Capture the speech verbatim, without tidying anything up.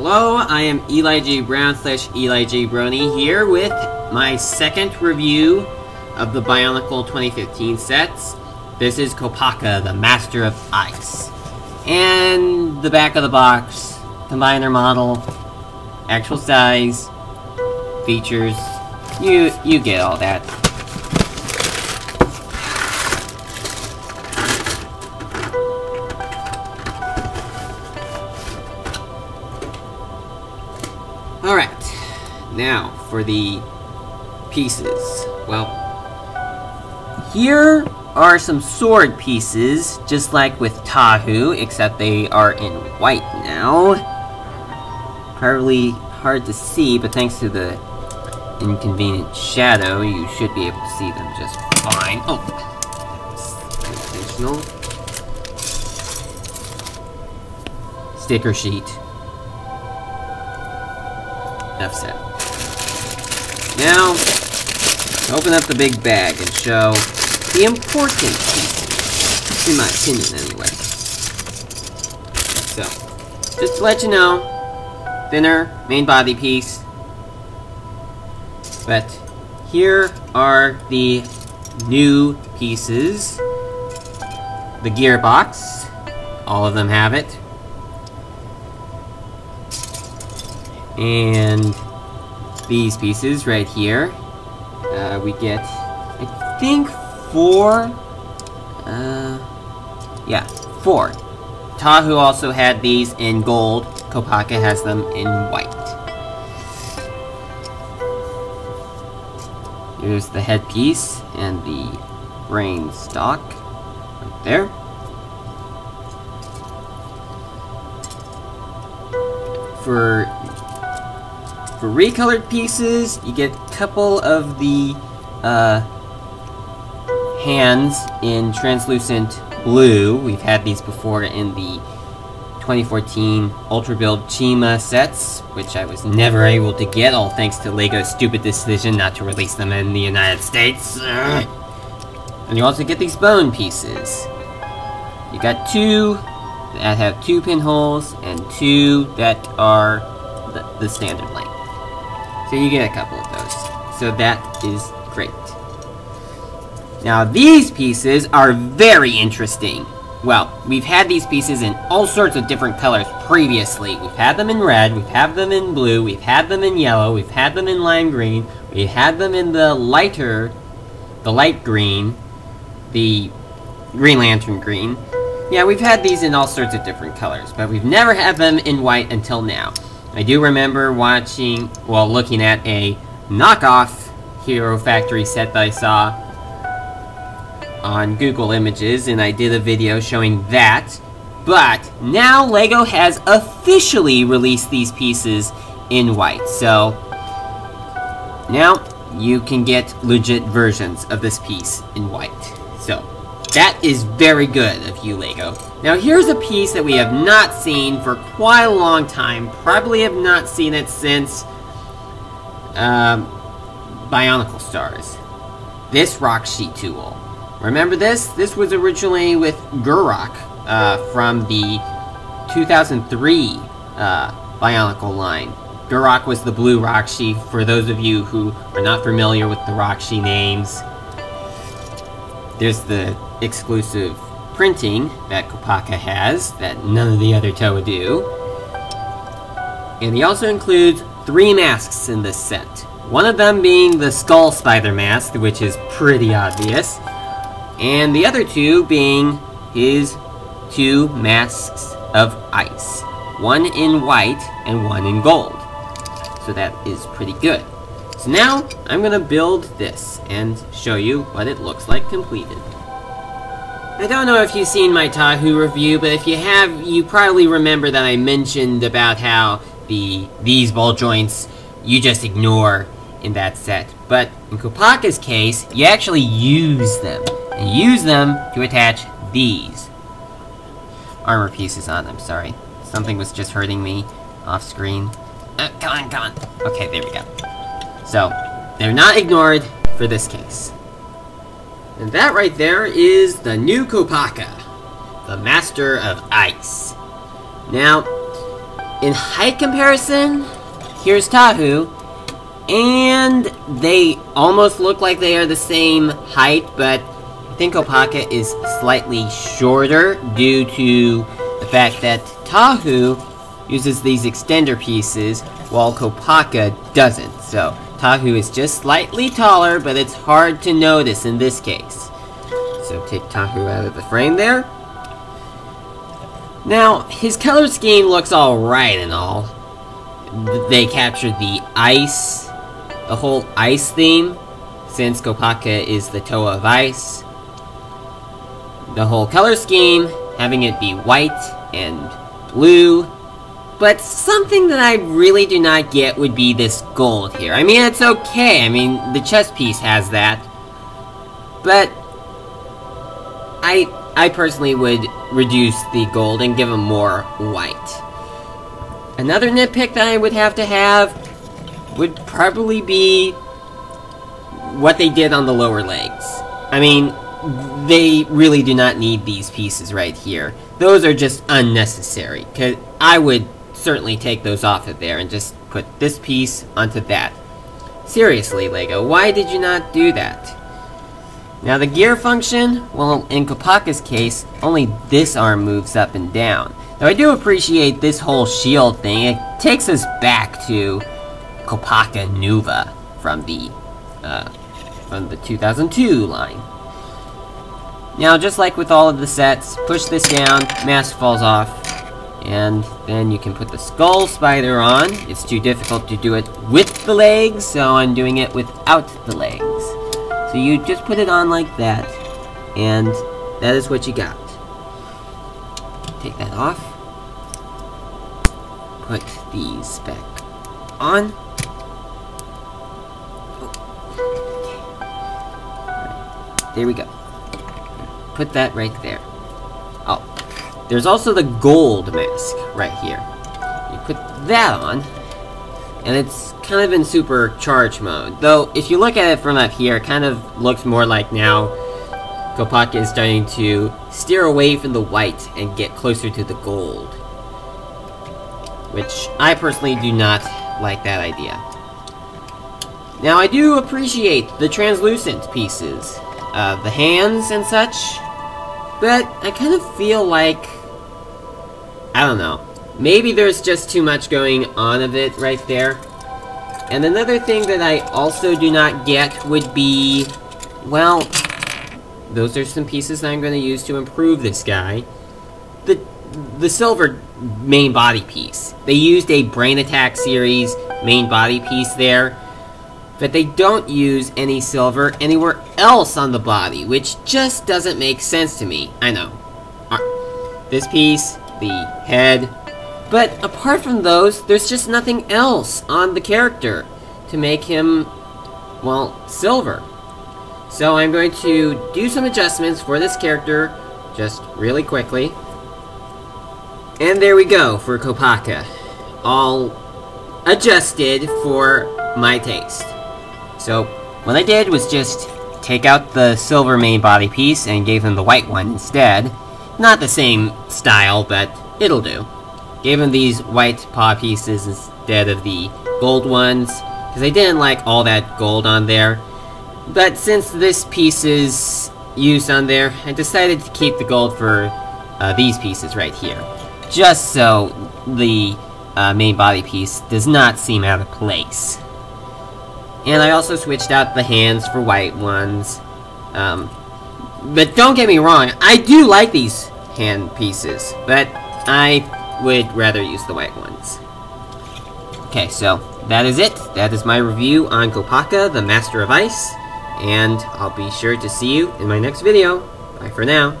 Hello, I am Eli J. Brown slash Eli J. Brony here with my second review of the Bionicle twenty fifteen sets. This is Kopaka, the Master of Ice. And the back of the box, combiner model, actual size, features, you, you get all that. Alright, now for the pieces. Well, here are some sword pieces, just like with Tahu, except they are in white now. Probably hard to see, but thanks to the inconvenient shadow, you should be able to see them just fine. Oh, that was intentional. Sticker sheet. Enough said. Now, open up the big bag and show the important pieces, in my opinion, anyway. So, just to let you know, thinner main body piece. But here are the new pieces. The gearbox, all of them have it. And these pieces right here, uh, we get, I think, four, uh, yeah, four. Tahu also had these in gold, Kopaka has them in white. Here's the headpiece and the brain stock, right there. For For recolored pieces, you get a couple of the uh, hands in translucent blue. We've had these before in the twenty fourteen Ultra Build Chima sets, which I was never able to get, all thanks to LEGO's stupid decision not to release them in the United States. Ugh. And you also get these bone pieces. You got two that have two pinholes, and two that are the, the standard length. So you get a couple of those. So that is great. Now these pieces are very interesting. Well, we've had these pieces in all sorts of different colors previously. We've had them in red, we've had them in blue, we've had them in yellow, we've had them in lime green, we've had them in the lighter, the light green, the Green Lantern green. Yeah, we've had these in all sorts of different colors, but we've never had them in white until now. I do remember watching, well, looking at a knockoff Hero Factory set that I saw on Google Images, and I did a video showing that, but now LEGO has officially released these pieces in white, so now you can get legit versions of this piece in white, so that is very good of you, LEGO. Now here's a piece that we have not seen for quite a long time. Probably have not seen it since um, Bionicle Stars. This Rahkshi tool. Remember this? This was originally with Gurrok uh, from the two thousand three uh, Bionicle line. Gurrok was the blue Rahkshi, for those of you who are not familiar with the Rahkshi names. There's the exclusive printing that Kopaka has that none of the other Toa do. And he also includes three masks in this set. One of them being the Skull Spider Mask, which is pretty obvious, and the other two being his two masks of ice. One in white and one in gold. So that is pretty good. So now, I'm gonna build this and show you what it looks like completed. I don't know if you've seen my Tahu review, but if you have, you probably remember that I mentioned about how the these ball joints you just ignore in that set. But in Kopaka's case, you actually use them. And use them to attach these armor pieces on them, sorry. Something was just hurting me off screen. Uh, come on, come on. Okay, there we go. So, they're not ignored for this case. And that right there is the new Kopaka, the Master of Ice. Now, In height comparison, here's Tahu, and they almost look like they are the same height, but I think Kopaka is slightly shorter due to the fact that Tahu uses these extender pieces while Kopaka doesn't. So Tahu is just slightly taller, but it's hard to notice in this case. So take Tahu out of the frame there. Now, his color scheme looks alright and all. They captured the ice, the whole ice theme, since Kopaka is the Toa of ice. The whole color scheme, having it be white and blue. But something that I really do not get would be this gold here. I mean, it's okay. I mean, the chess piece has that. But I I personally would reduce the gold and give him more white. Another nitpick that I would have to have would probably be what they did on the lower legs. I mean, they really do not need these pieces right here. Those are just unnecessary, 'cause I would certainly take those off of there and just put this piece onto that. Seriously, LEGO, why did you not do that? Now the gear function, well, in Kopaka's case, only this arm moves up and down. Though I do appreciate this whole shield thing. It takes us back to Kopaka Nuva from the, uh, from the two thousand two line. Now, just like with all of the sets, push this down, mask falls off, and then you can put the Skull Spider on. It's too difficult to do it with the legs, so I'm doing it without the legs. So you just put it on like that, and that is what you got. Take that off. Put these back on. There we go. Put that right there. Oh, there's also the gold mask right here. You put that on, and it's kind of in supercharge mode. Though, if you look at it from up here, it kind of looks more like now Kopaka is starting to steer away from the white and get closer to the gold. Which, I personally do not like that idea. Now, I do appreciate the translucent pieces. Uh, the hands and such. But I kind of feel like, I don't know, maybe there's just too much going on of it right there. And another thing that I also do not get would be, well, those are some pieces that I'm going to use to improve this guy. The, the silver main body piece. They used a Brain Attack series main body piece there, but they don't use any silver anywhere else on the body, which just doesn't make sense to me. I know. This piece, the head, but apart from those, there's just nothing else on the character to make him, well, silver. So I'm going to do some adjustments for this character, just really quickly. And there we go for Kopaka, all adjusted for my taste. So, what I did was just take out the silver main body piece and gave him the white one instead. Not the same style, but it'll do. Gave him these white paw pieces instead of the gold ones, because I didn't like all that gold on there. But since this piece is used on there, I decided to keep the gold for uh, these pieces right here. Just so the uh, main body piece does not seem out of place. And I also switched out the hands for white ones. Um, but don't get me wrong, I do like these hand pieces, but I would rather use the white ones. Okay, so that is it. That is my review on Kopaka, the Master of Ice, and I'll be sure to see you in my next video. Bye for now.